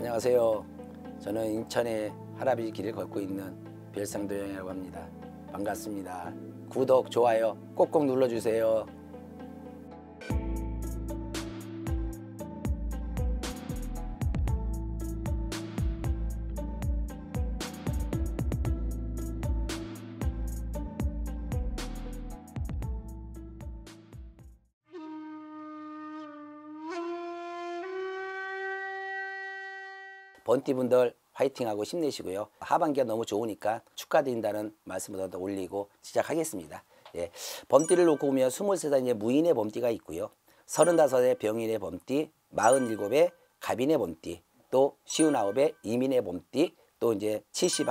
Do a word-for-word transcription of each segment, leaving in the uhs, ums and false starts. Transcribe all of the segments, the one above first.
안녕하세요. 저는 인천의 할아버지 길을 걷고 있는 별상도영이라고 합니다. 반갑습니다. 구독, 좋아요 꼭꼭 눌러주세요. 번띠분들 화이팅하고 힘내시고요. 하반기가 너무 좋으니까 축하드린다는 말씀을 더 올리고 시작하겠습니다. 예, 범띠를 놓고 보면 스물세 살의 무인의 범띠가 있고요. 서른다섯 살의 병인의 범띠, 마흔일곱의 갑인의 범띠, 또 쉰아홉의 이민의 범띠, 또 이제 칠십일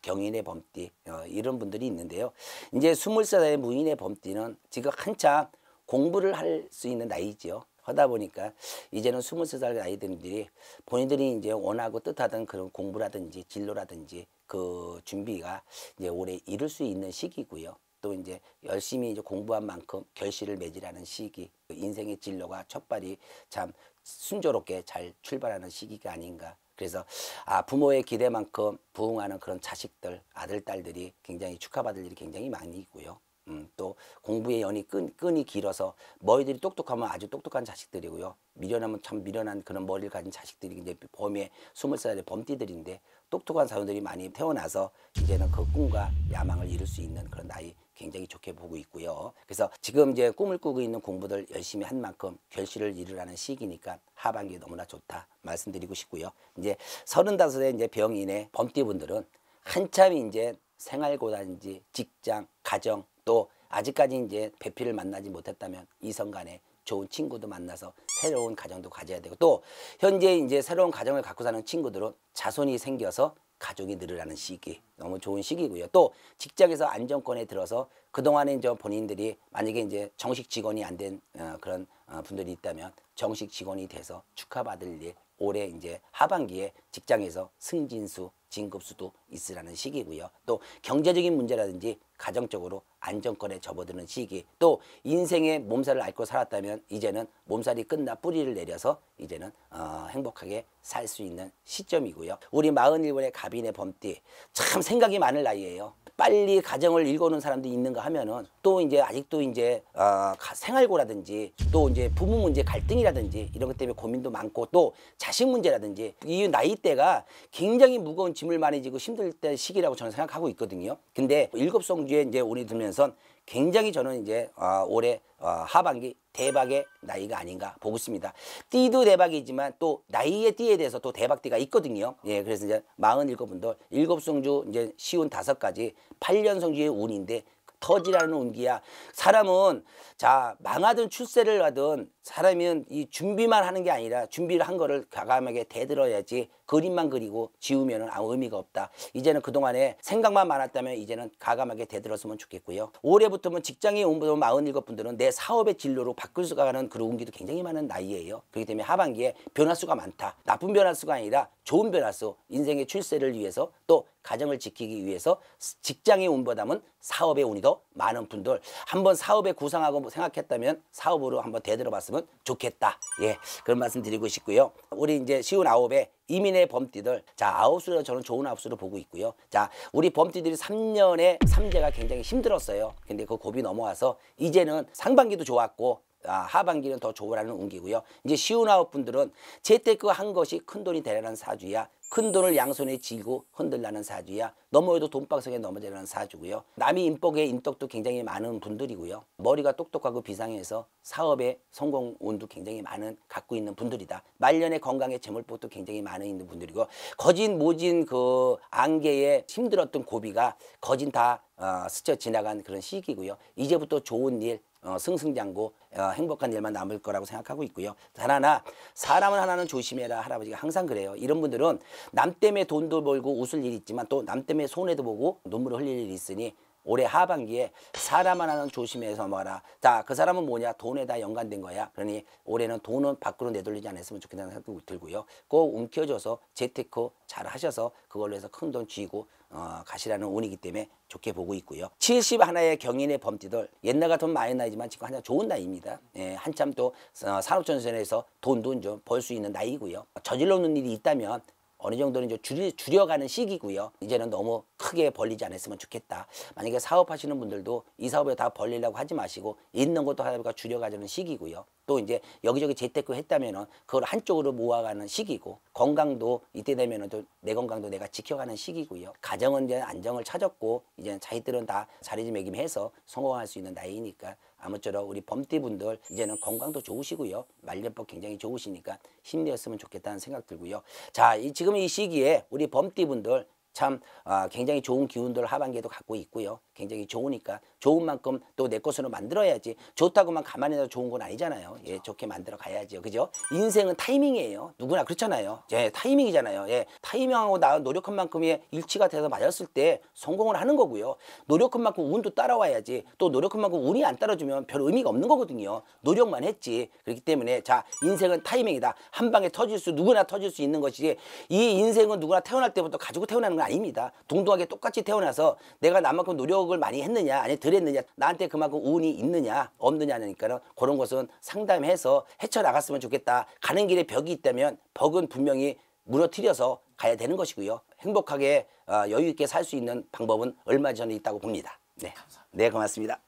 경인의 범띠, 어, 이런 분들이 있는데요. 이제 스물세 살의 무인의 범띠는 지금 한참 공부를 할 수 있는 나이죠. 하다 보니까 이제는 스물세 살 나이들이 본인들이 이제 원하고 뜻하던 그런 공부라든지 진로라든지 그 준비가 이제 올해 이룰 수 있는 시기고요. 또 이제 열심히 이제 공부한 만큼 결실을 맺으라는 시기, 인생의 진로가 첫발이 참 순조롭게 잘 출발하는 시기가 아닌가. 그래서 아, 부모의 기대만큼 부응하는 그런 자식들, 아들, 딸들이 굉장히 축하받을 일이 굉장히 많이 있고요. 음, 또 공부의 연이 끈, 끈이 길어서 머리들이 똑똑하면 아주 똑똑한 자식들이고요. 미련하면 참 미련한 그런 머리를 가진 자식들이 이제 범의 스물세 살의 범띠들인데 똑똑한 사람들이 많이 태어나서 이제는 그 꿈과 야망을 이룰 수 있는 그런 나이 굉장히 좋게 보고 있고요. 그래서 지금 이제 꿈을 꾸고 있는 공부들 열심히 한 만큼 결실을 이루라는 시기니까 하반기 너무나 좋다 말씀드리고 싶고요. 이제 서른다섯 세 이제 병인의 범띠분들은 한참 이제 생활고단지 직장, 가정 또 아직까지 이제 배필을 만나지 못했다면 이성 간에 좋은 친구도 만나서 새로운 가정도 가져야 되고 또 현재 이제 새로운 가정을 갖고 사는 친구들은 자손이 생겨서 가족이 늘으라는 시기 너무 좋은 시기고요. 또 직장에서 안정권에 들어서 그동안에 이제 본인들이 만약에 이제 정식 직원이 안 된 어, 그런 어, 분들이 있다면 정식 직원이 돼서 축하받을 일 올해 이제 하반기에 직장에서 승진수, 진급수도 있으라는 시기고요. 또 경제적인 문제라든지 가정적으로 안정권에 접어드는 시기 또 인생의 몸살을 앓고 살았다면 이제는 몸살이 끝나 뿌리를 내려서 이제는 어, 행복하게 살 수 있는 시점이고요. 우리 마흔일곱의 갑인의 범띠 참 생각이 많을 나이에요. 빨리 가정을 일궈놓은 사람도 있는가 하면은 또 이제 아직도 이제 어, 생활고라든지 또 이제 부모 문제 갈등이라든지 이런 것 때문에 고민도 많고 또 자식 문제라든지 이 나이대가 굉장히 무거운 짐을 많이 지고 힘들 때 시기라고 저는 생각하고 있거든요. 근데 일곱성주에 이제 운이 들면서 굉장히 저는 이제 어, 올해 어, 하반기 대박의 나이가 아닌가 보고 있습니다. 띠도 대박이지만 또 나이의 띠에 대해서 또 대박띠가 있거든요. 예, 그래서 이제 사십칠 분들 일곱성주 이제 오십오 가지 팔 년 성주의 운인데 터지라는 운기야. 사람은 자 망하든 출세를 하든 사람은 이 준비만 하는 게 아니라 준비를 한 거를 과감하게 대들어야지 그림만 그리고 지우면 아무 의미가 없다. 이제는 그동안에 생각만 많았다면 이제는 과감하게 대들었으면 좋겠고요. 올해부터는 직장에 온 분들 사십칠 분들은 내 사업의 진로로 바꿀 수가 가는 그런 운기도 굉장히 많은 나이예요. 그렇기 때문에 하반기에 변화수가 많다. 나쁜 변화수가 아니라 좋은 변화수, 인생의 출세를 위해서 또 가정을 지키기 위해서 직장의 운보다는 사업의 운이 더 많은 분들 한번 사업에 구상하고 생각했다면 사업으로 한번 대들어 봤으면 좋겠다. 예, 그런 말씀 드리고 싶고요. 우리 이제 오십구 에 이민의 범띠들 자 아홉수로 저는 좋은 아홉수로 보고 있고요. 자 우리 범띠들이 삼 년에 삼재가 굉장히 힘들었어요. 근데 그 고비 넘어와서 이제는 상반기도 좋았고 아, 하반기는 더 좋으라는 운기고요. 이제 오십구 분들은 재테크 한 것이 큰돈이 되라는 사주야. 큰돈을 양손에 쥐고 흔들라는 사주야. 넘어져도 돈방석에 넘어지라는 사주고요. 남이 인복에 인덕도 굉장히 많은 분들이고요. 머리가 똑똑하고 비상해서 사업의 성공 운도 굉장히 많은 갖고 있는 분들이다. 말년에 건강에 재물복도 굉장히 많은 있는 분들이고 거진 모진 그 안개에 힘들었던 고비가 거진 다 어, 스쳐 지나간 그런 시기고요. 이제부터 좋은 일 어, 승승장구 어, 행복한 일만 남을 거라고 생각하고 있고요. 단 하나 사람은 하나는 조심해라 할아버지가 항상 그래요. 이런 분들은 남 때문에 돈도 벌고 웃을 일이 있지만 또 남 때문에 손해도 보고 눈물을 흘릴 일이 있으니 올해 하반기에 사람 하나는 조심해서 먹어라. 자, 그 사람은 뭐냐? 돈에다 연관된 거야. 그러니 올해는 돈은 밖으로 내돌리지 않았으면 좋겠다는 생각도 들고요. 꼭 움켜줘서 재테크 잘 하셔서 그걸로 해서 큰 돈 쥐고 어, 가시라는 운이기 때문에 좋게 보고 있고요. 칠십 하나의 경인의 범띠들, 옛날 같으면 많은 나이지만 지금 한참 좋은 나이입니다. 예, 한참 또 어, 산업전선에서 돈도 좀 벌 수 있는 나이고요. 저질러 놓는 일이 있다면 어느 정도는 이제 줄이, 줄여가는 시기고요. 이제는 너무 크게 벌리지 않았으면 좋겠다. 만약에 사업하시는 분들도 이 사업에 다 벌리려고 하지 마시고 있는 것도 하다보니까 줄여가자는 시기고요. 또 이제 여기저기 재테크 했다면은 그걸 한쪽으로 모아가는 시기고, 건강도 이때 되면은 또 내 건강도 내가 지켜가는 시기고요. 가정은 이제 안정을 찾았고 이제 자식들은 다 자리매김해서 성공할 수 있는 나이니까 아무쪼록 우리 범띠분들 이제는 건강도 좋으시고요. 말년법 굉장히 좋으시니까 힘내었으면 좋겠다는 생각 들고요. 자, 이, 지금 이 시기에 우리 범띠분들 참 아, 굉장히 좋은 기운들 하반기에도 갖고 있고요. 굉장히 좋으니까 좋은 만큼 또 내 것으로 만들어야지, 좋다고만 가만히 놔도 좋은 건 아니잖아요. 예, 좋게 만들어 가야지요. 그죠? 인생은 타이밍이에요. 누구나 그렇잖아요. 예, 타이밍이잖아요. 예, 타이밍하고 나 노력한 만큼의 일치가 돼서 맞았을 때 성공을 하는 거고요. 노력한 만큼 운도 따라와야지, 또 노력한 만큼 운이 안 따라주면 별 의미가 없는 거거든요. 노력만 했지. 그렇기 때문에 자, 인생은 타이밍이다. 한 방에 터질 수, 누구나 터질 수 있는 것이지, 이 인생은 누구나 태어날 때부터 가지고 태어나는 건 아닙니다. 동등하게 똑같이 태어나서 내가 나만큼 노력을 많이 했느냐, 아니 덜 했느냐, 나한테 그만큼 운이 있느냐 없느냐니까는 그런 것은 상담해서 헤쳐나갔으면 좋겠다. 가는 길에 벽이 있다면 벽은 분명히 무너뜨려서 가야 되는 것이고요. 행복하게 여유 있게 살 수 있는 방법은 얼마 전에 있다고 봅니다. 네, 네, 고맙습니다.